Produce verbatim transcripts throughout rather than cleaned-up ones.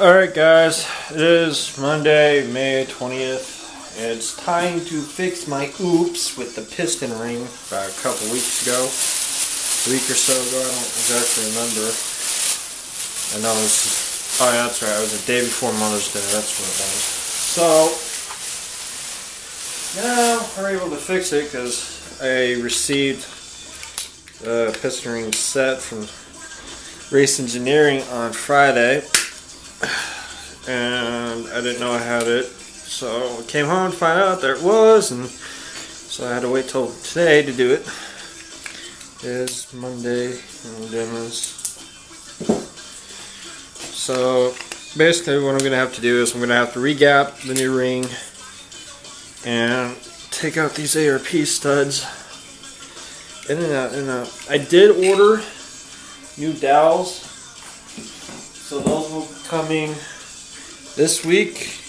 Alright guys, it is Monday, May twentieth. It's time to fix my oops with the piston ring about a couple weeks ago. A week or so ago, I don't exactly remember. And I was, oh yeah, that's right, it was the day before Mother's Day, that's what it was. So, now we're able to fix it because I received the piston ring set from Race Engineering on Friday, and I didn't know I had it, so I came home to find out there it was, and so I had to wait till today to do it. It is Monday, and then it's so basically what I'm going to have to do is I'm going to have to re-gap the new ring and take out these A R P studs. In and out, in and out. I did order new dowels, so those will be coming this week.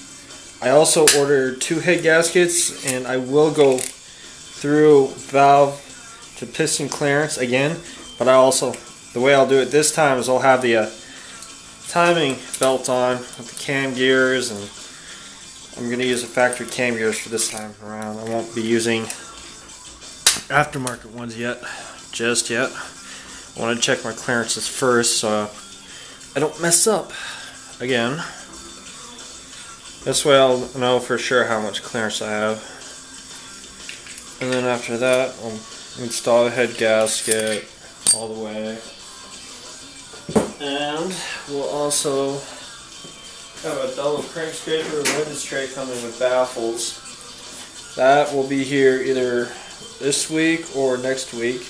I also ordered two head gaskets, and I will go through valve to piston clearance again, but I also, the way I'll do it this time is I'll have the uh, timing belt on with the cam gears, and I'm going to use the factory cam gears for this time around. I won't be using aftermarket ones yet, just yet. I want to check my clearances first so I don't mess up again. This way I'll know for sure how much clearance I have. And then after that, I'll install the head gasket all the way. And we'll also have a double crank scraper and window tray coming with baffles. That will be here either this week or next week.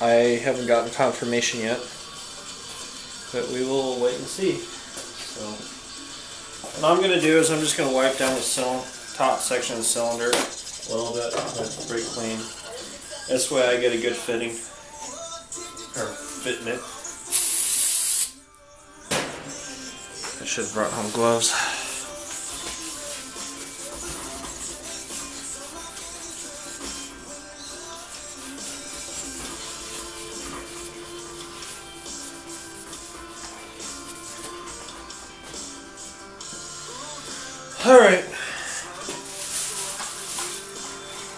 I haven't gotten confirmation yet, but we will wait and see. So, what I'm going to do is I'm just going to wipe down the top section of the cylinder a little bit, that's pretty clean. This way I get a good fitting, or fitment. I should have brought home gloves. Alright,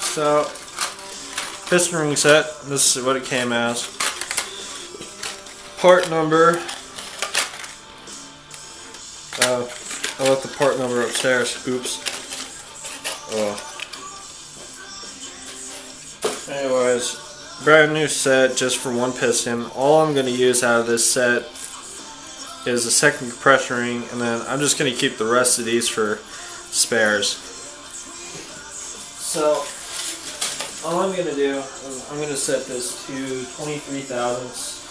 so piston ring set, this is what it came as. Part number, uh, I left the part number upstairs, oops. Oh. Anyways, brand new set just for one piston. All I'm going to use out of this set is a second compression ring, and then I'm just going to keep the rest of these for spares. So all I'm going to do is I'm going to set this to twenty-three thousandths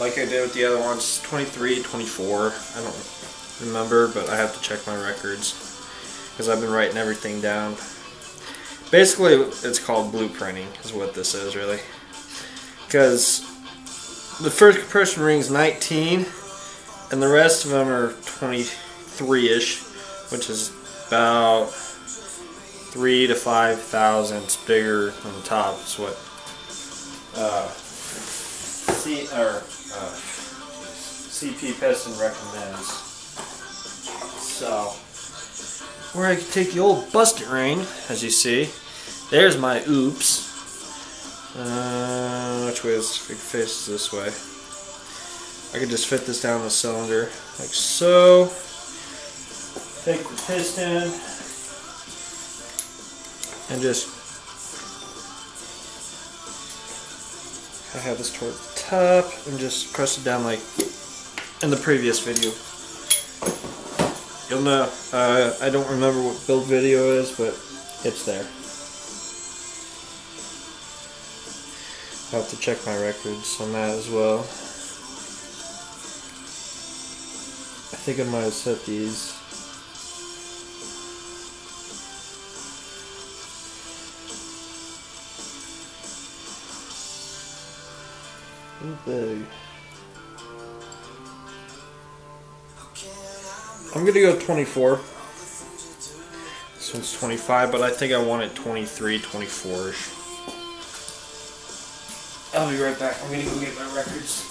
like I did with the other ones, twenty-three, twenty-four, I don't remember, but I have to check my records because I've been writing everything down. Basically it's called blueprinting is what this is really, because the first compression ring is nineteen, and the rest of them are twenty-three-ish, which is about three to five thousandths bigger than the top. It's what uh, C or uh, C P piston recommends. So, or I could take the old busted ring, as you see. There's my oops. Uh, which way is it faced this way? I could just fit this down the cylinder like so. Take the piston and just I have this toward the top and just press it down like in the previous video. You'll know. Uh, I don't remember what build video is, but it's there. I have to check my records on that as well. I think I might have set these. Too big. I'm gonna go twenty-four. This one's twenty-five, but I think I want it twenty-three, twenty-four-ish. I'll be right back. I'm gonna go get my records.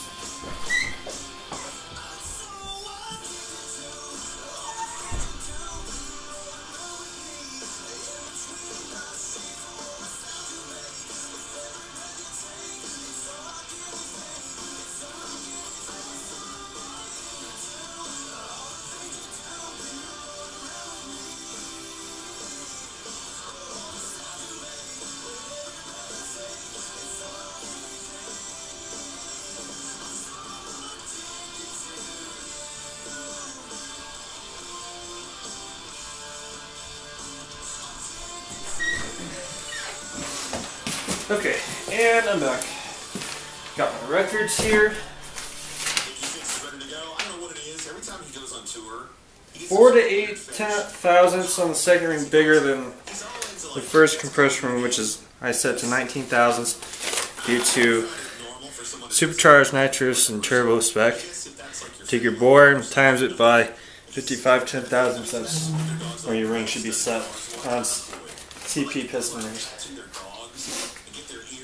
Okay, and I'm back. Got my records here. Four to eight thousandths on the second ring bigger than the first compression ring, which is I set to nineteen thousandths due to supercharged nitrous and turbo spec. Take your bore and times it by fifty-five ten thousandths. That's where your ring should be set on C P piston rings.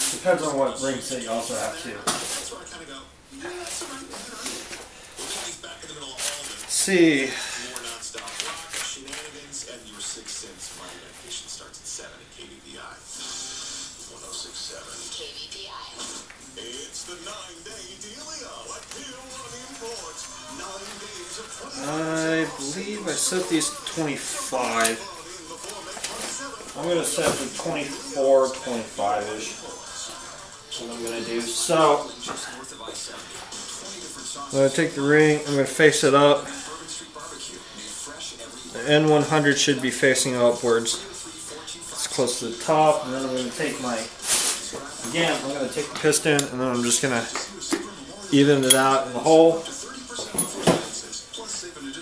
Depends on what ring set you also have to. See. I believe I set these twenty-five. I'm going to set them twenty-four, twenty-five-ish. That's what I'm going to do. So, I'm going to take the ring, I'm going to face it up. The N one hundred should be facing upwards. It's close to the top, and then I'm going to take my, again, I'm going to take the piston, and then I'm just going to even it out in the hole.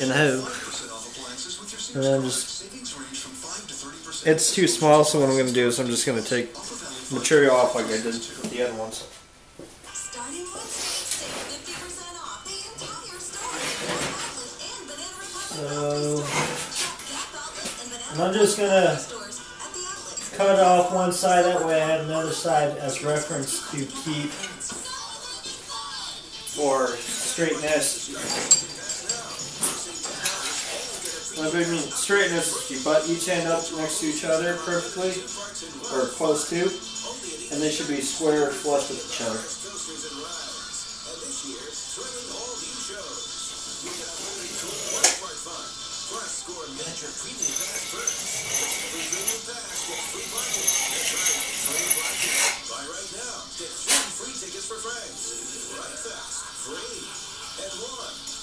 In the hole. And then just, it's too small, so what I'm going to do is I'm just going to take material off like I did with the other ones. So, and I'm just going to cut off one side, that way I have another side as reference to keep for straightness. I mean, straightness, you butt each end up next to each other perfectly, or close to, and they should be square flush with each other.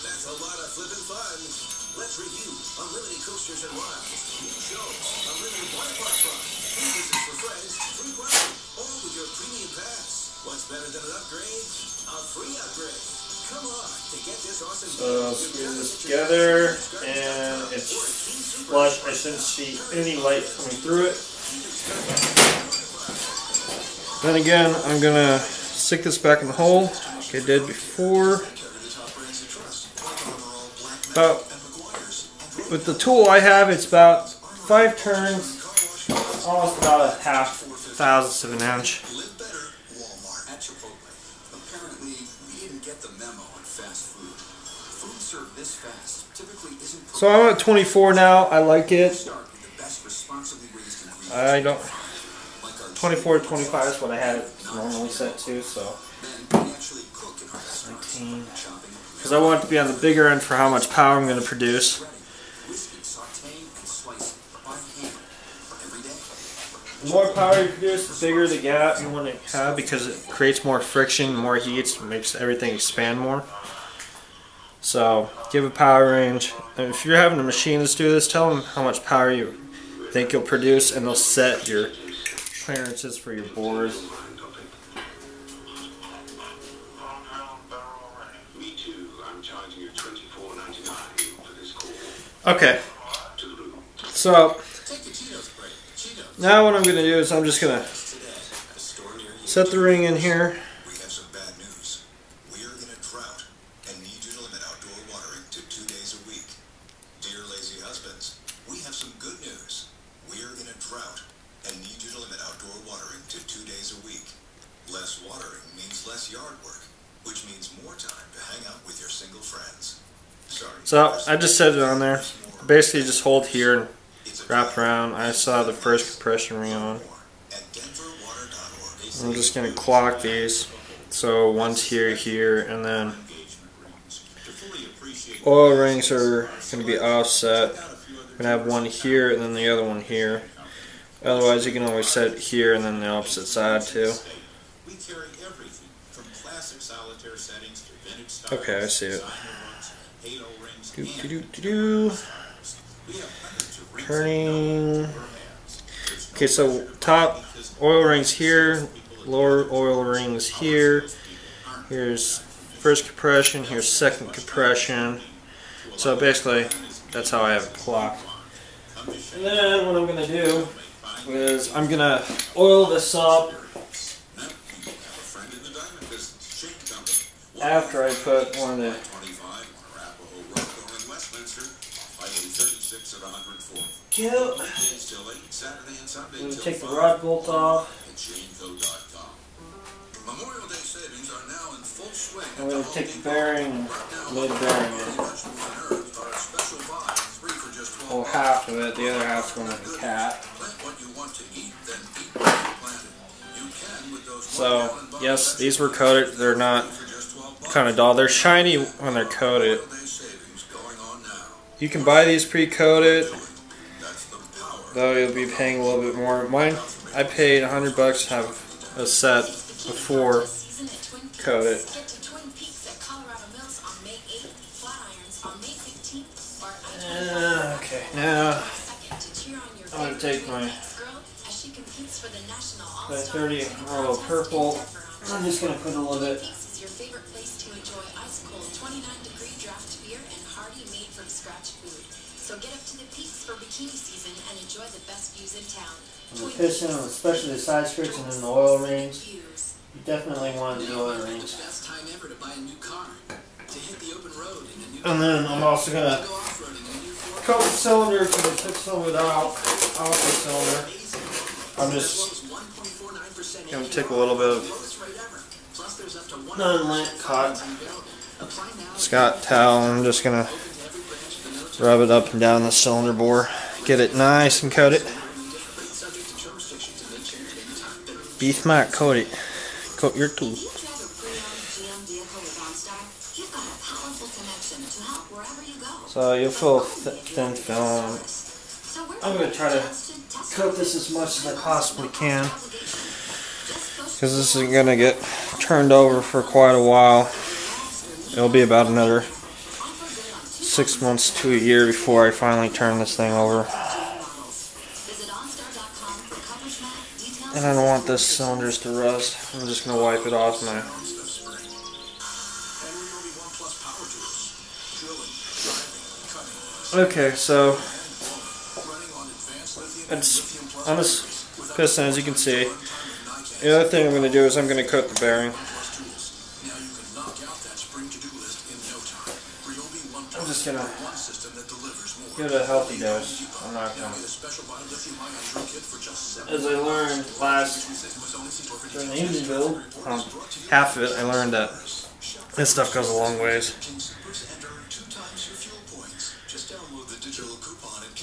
That's a lot of flippin' fun. Let's review unlimited coasters and rides, new shows, unlimited Wi-Fi fun, free visits for friends, free parking, all with your premium pass. What's better than an upgrade? A free upgrade. Come on, to get this awesome. So screw this together, and it's flush. I shouldn't see any light coming through it. Then again, I'm gonna stick this back in the hole like I did before. About With the tool I have, it's about five turns, almost about a half thousandth of an inch. So I'm at twenty-four now. I like it. I don't. twenty-four, twenty-five is what I had it normally set to. So nineteen, because I want it to be on the bigger end for how much power I'm going to produce. The more power you produce, the bigger the gap you want to have because it creates more friction, more heat, makes everything expand more. So, give a power range. And if you're having a machinist do this, tell them how much power you think you'll produce, and they'll set your clearances for your bores. Okay. So. Now what I'm going to do is I'm just going to set the ring in here. We have some bad news. We are in a drought and need you to limit outdoor watering to two days a week. Dear lazy husbands, we have some good news. We are in a drought and need you to limit outdoor watering to two days a week. Less watering means less yard work, which means more time to hang out with your single friends. Sorry. So I just set it on there. Basically just hold here and wrap around. I saw the first compression ring on. I'm just going to clock these. So one's here, here, and then oil rings are going to be offset. I'm going to have one here and then the other one here. Otherwise, you can always set it here and then the opposite side too. Okay, I see it. Do, do, do, do, do. Turning. Okay, so top oil rings here, lower oil rings here. Here's first compression, here's second compression. So basically, that's how I have it clocked. And then what I'm going to do is I'm going to oil this up after I put one of the Yep. I'm going to take the rod bolt off. I'm going to take the bearing and load the bearing in. Well, half of it, the other half's going to be cat. So, yes, these were coated. They're not kind of dull. They're shiny when they're coated. You can buy these pre-coated, though you'll be paying a little bit more. Mine, I paid a hundred bucks to have a set before coated. Uh, okay, now I'm going to take my, my thirty roll of purple. I'm just going to put a little bit. So get up to the peaks for bikini season and enjoy the best views in town. And the piston, especially the side skirts and then the oil rings. You definitely want the oil rings. And then I'm also going to coat the cylinder because I took some of it out, out the cylinder. I'm just going to take a little bit of non-lint cotton. Scott towel, I'm just going to rub it up and down the cylinder bore. Get it nice and coat it. Beef might coat it. Coat your tool. So you'll feel th thin film. I'm going to try to coat this as much as I possibly can, because this is going to get turned over for quite a while. It'll be about another six months to a year before I finally turn this thing over. And I don't want those cylinders to rust. I'm just going to wipe it off now. Okay, so it's on this piston, as you can see. The other thing I'm going to do is I'm going to coat the bearing. I'm just gonna give it a healthy dose. I'm not gonna. As I learned last during the easy build, um, half of it, I learned that this stuff goes a long ways.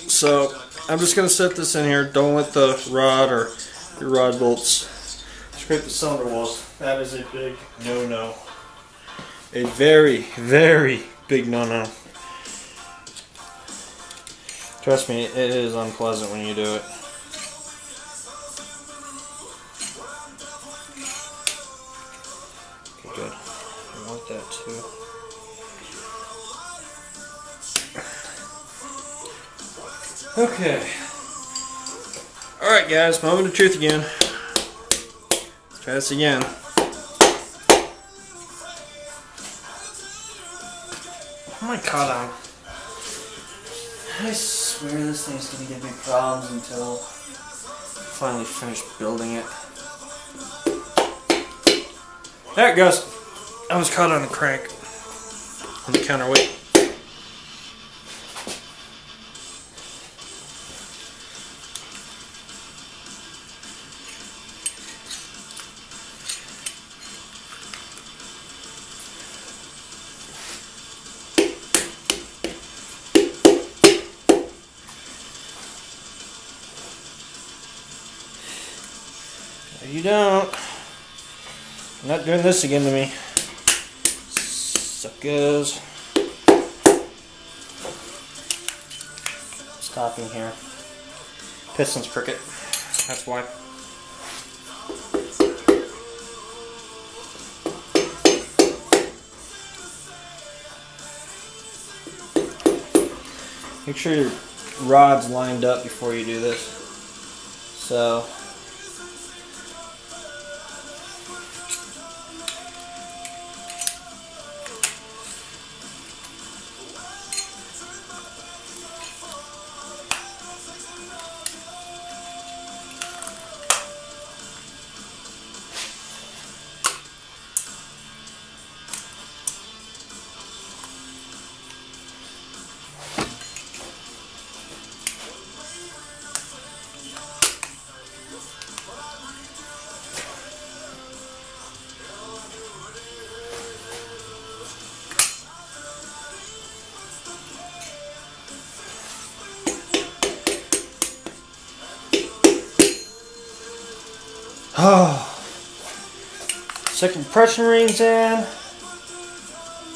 So I'm just gonna set this in here. Don't let the rod or your rod bolts scrape the cylinder walls. That is a big no-no. A very, very big no-no. Trust me, it is unpleasant when you do it. Okay, good. I want that too. Okay. Alright guys, moment of truth again. Let's try this again. Oh my god, I'm... I swear this thing's gonna give me problems until I finally finish building it. There it goes. I was caught on the crank. On the counterweight. You don't. You're not doing this again to me. Suckers. Stopping here. Pistons prick it. That's why. Make sure your rod's lined up before you do this. So Second compression rings in.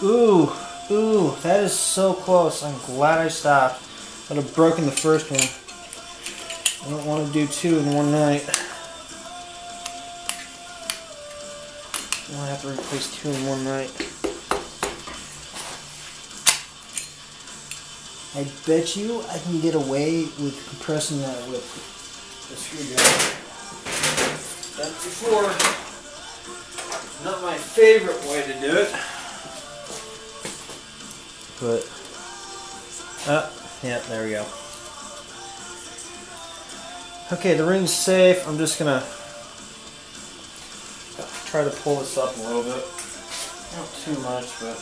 Ooh, ooh, that is so close. I'm glad I stopped. I'd have broken the first one. I don't want to do two in one night. I'm going to have to replace two in one night. I bet you I can get away with compressing that with a screwdriver. Done before. Not my favorite way to do it. But, uh, yeah, there we go. Okay, the ring's safe. I'm just going to try to pull this up a little bit. Not too much, but...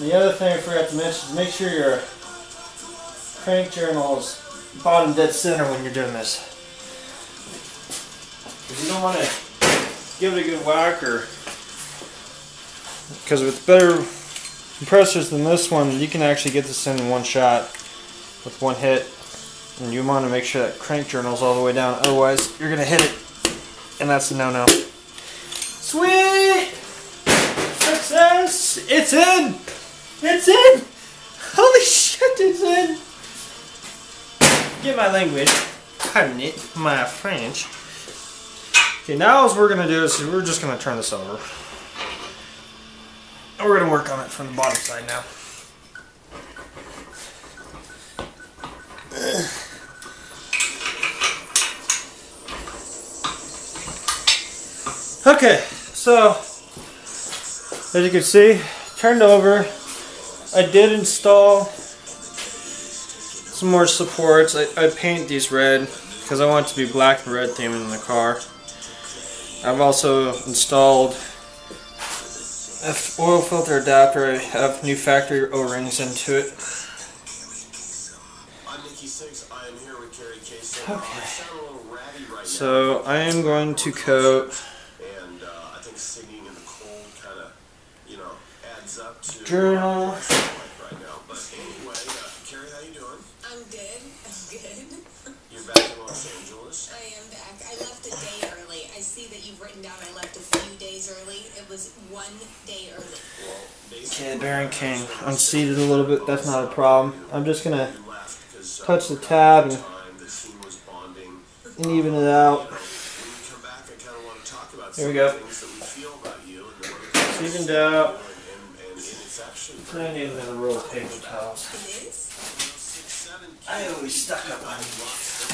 The other thing I forgot to mention is make sure your crank journal is bottom dead center when you're doing this. Because you don't want to give it a good whack, or because with better compressors than this one, you can actually get this in one shot with one hit. And you want to make sure that crank journal is all the way down, otherwise you're going to hit it, and that's a no-no. Sweet! Success! It's in! It's in! Holy shit, it's in! Get my language. Pardon it, my French. Okay, now what we're going to do is we're just going to turn this over. And we're going to work on it from the bottom side now. Okay, so as you can see, turned over. I did install some more supports. I, I paint these red because I want it to be black and red themed in the car. I've also installed an oil filter adapter. I have new factory O-rings into it. Okay. So I am going to coat. Journal. Carrie, how you doing? I'm good. I'm good. You're back in Los Angeles? I am back. I left a day early. I see that you've written down I left a few days early. It was one day early. Okay, Baron King. Unseated a little bit. That's not a problem. I'm just going to touch the tab and, and even it out. Here we go. It's evened out. I need another roll of paper towels. I always stuck up on these.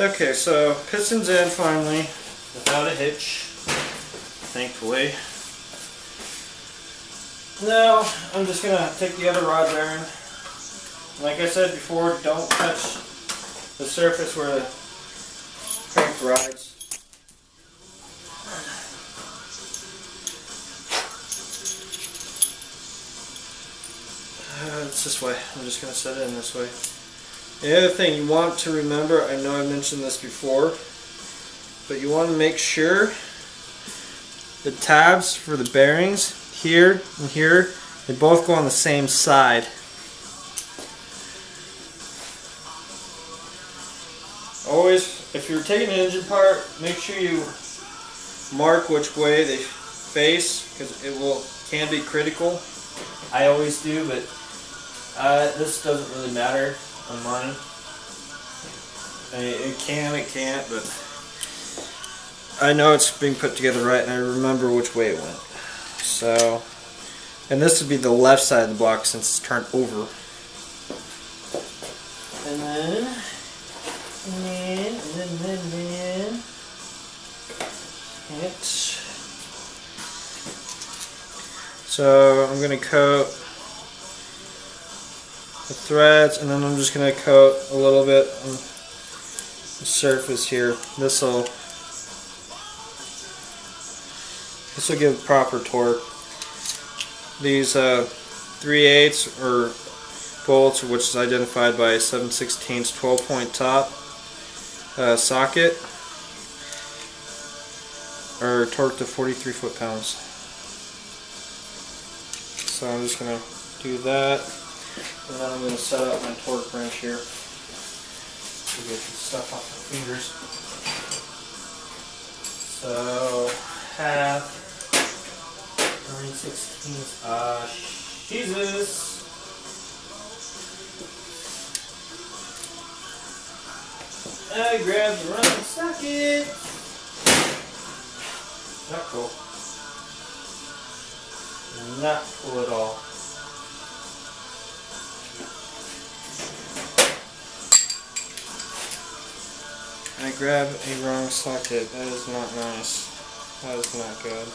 Okay, so piston's in finally, without a hitch, thankfully. Now I'm just gonna take the other rod bearing. Like I said before, don't touch the surface where the crank rides. It's this way. I'm just going to set it in this way. The other thing you want to remember, I know I mentioned this before, but you want to make sure the tabs for the bearings here and here, they both go on the same side. Always, if you're taking an engine part, make sure you mark which way they face, because it will can be critical. I always do, but Uh, this doesn't really matter on mine. I mean, it can, it can't, but I know it's being put together right, and I remember which way it went. So, and this would be the left side of the block since it's turned over. And then, and then, and then, and then, and then. It. So I'm gonna coat the threads, and then I'm just going to coat a little bit on the surface here. This will this will give proper torque. These uh, three eighths or bolts, which is identified by a seven sixteenths twelve point top uh, socket, are torqued to forty-three foot pounds. So I'm just going to do that. And then I'm going to set up my torque wrench here to get the stuff off my fingers. So half three sixteenths. Ah, uh, Jesus. I grabbed the wrong socket. Not cool. Not cool at all. I grabbed a wrong socket. That is not nice. That is not good.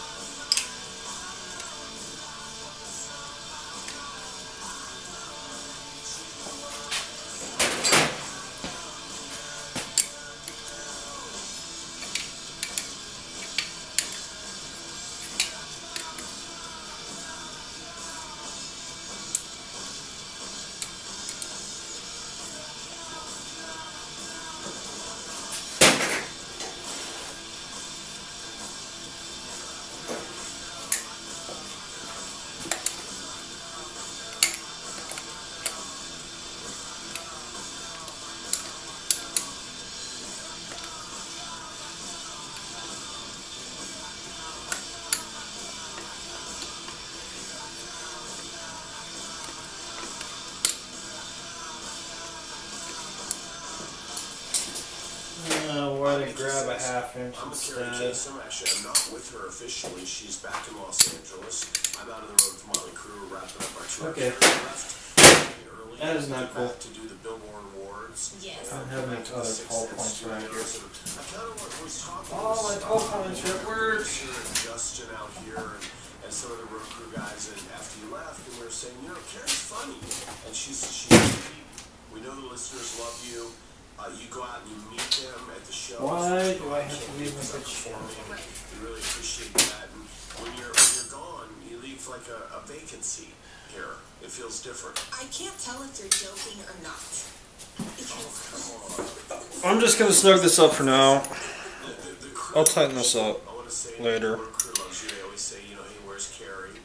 Grab a half inch. I'm Carrie Jason. Actually, I'm not with her officially. She's back in Los Angeles. I'm out of the road with Motley Crue, wrapping up our tour. Okay. Left. That is not cool. To do the Billboard Awards. Yes. I don't have any other call points right here. All my call points are at work. Justin out here. And some of the road crew guys, and after you left, and we were saying, you know, Carrie's funny. And she's, she's, we know the listeners love you. Uh, you go out and you meet them at the show. Why do I have to leave them at the show? We really appreciate that. And when you're when you're gone, you leave like a, a vacancy here. It feels different. I can't tell if you're joking or not. Oh, come on. I'm just gonna snug this up for now. The, the, the crew, I'll tighten this up I want to say later. The crew loves you. They always say, you know, hey, where's Carrie?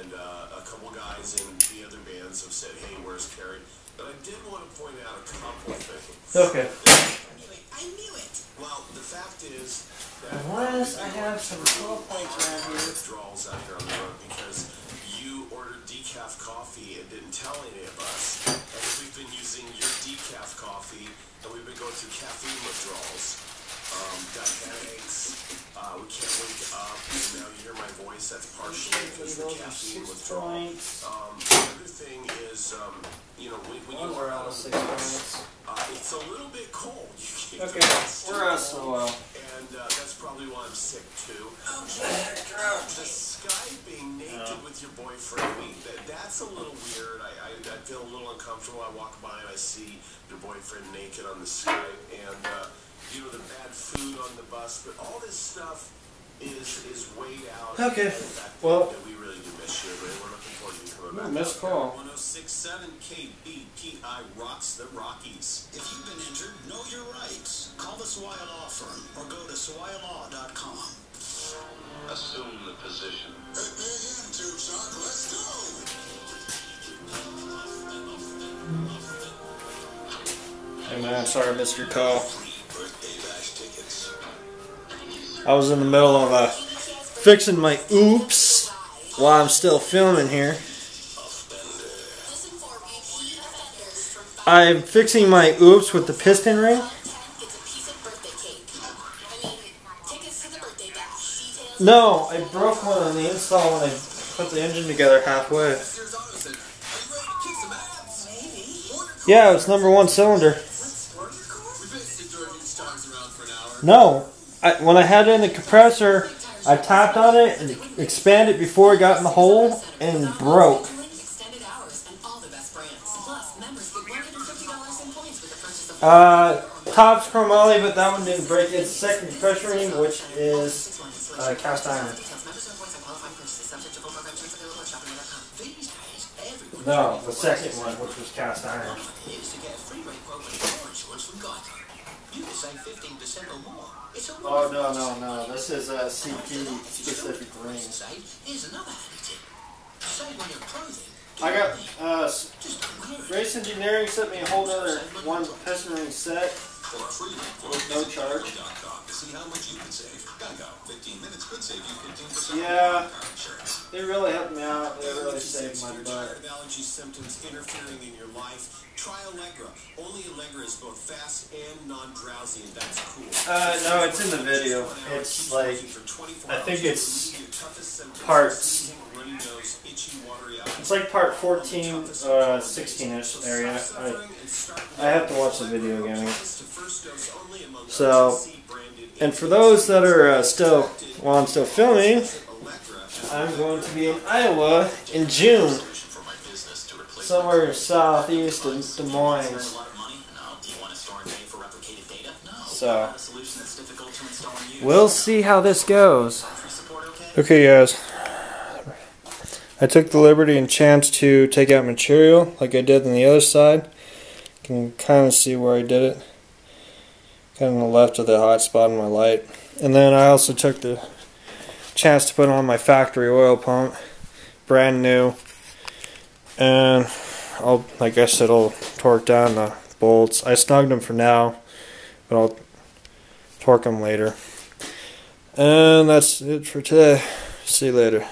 And uh, a couple guys in the other bands have said, hey, where's Carrie? But I did want to point out a couple of things. Okay. I knew it. Well, the fact is that unless I have some twelve points around here, withdrawals out here on the road because you ordered decaf coffee and didn't tell any of us, and we've been using your decaf coffee, and we've been going through caffeine withdrawals. Um, got headaches. Uh, we can't wake up. And now you hear my voice. That's partially because of the caffeine withdrawal. Um, the other thing is, um. You know, when, when you we're out of six minutes, uh, it's a little bit cold. You okay, we're out so well. And uh, that's probably why I'm sick too. Okay, the sky being naked yeah. with your boyfriend, I mean, that, that's a little weird. I, I I feel a little uncomfortable. I walk by and I see your boyfriend naked on the Skype, and uh, you know the bad food on the bus. But all this stuff is is weighed out. Okay, well. That we really do miss you, but we're looking forward to you coming back. Missed call. one oh six point seven K B P I rocks the Rockies. If you've been injured, know your rights. Call the Swaya Law Firm or go to swaya law dot com. Assume the position. Hit me again, Tube Shark. Let's go. Hey man, sorry I missed your call. I was in the middle of uh, fixing my oops while I'm still filming here. I'm fixing my oops with the piston ring. No, I broke one on the install when I put the engine together halfway. Yeah, it's number one cylinder. No. I, when I had it in the compressor, I tapped on it and expanded before it got in the hole and broke. Uh, Topps chromoly, but that one didn't break. It's second compressor ring, which is uh, cast iron. No, the second one, which was cast iron. Oh no no no! This is a C P specific ring. Here's another attitude. Save on your clothing I got, uh, Race Engineering sent me a whole other one pestering set with no charge. Yeah, it really helped me out. It really saved my butt. Allergy symptoms interfering in your life. Try Allegra. Only Allegra is both fast and non-drowsy, and that's cool. Uh, no, it's in the video. It's like, I think it's parts. It's like part fourteen, uh, sixteen-ish area. I, I have to watch the video again. So, and for those that are uh, still, while well, I'm still filming, I'm going to be in Iowa in June, somewhere southeast of Des Moines. So, we'll see how this goes. Okay, guys. I took the liberty and chance to take out material like I did on the other side. You can kind of see where I did it. Kind of on the left of the hot spot on my light. And then I also took the chance to put on my factory oil pump. Brand new. And I'll, I guess it'll torque down the bolts. I snugged them for now, but I'll torque them later. And that's it for today. See you later.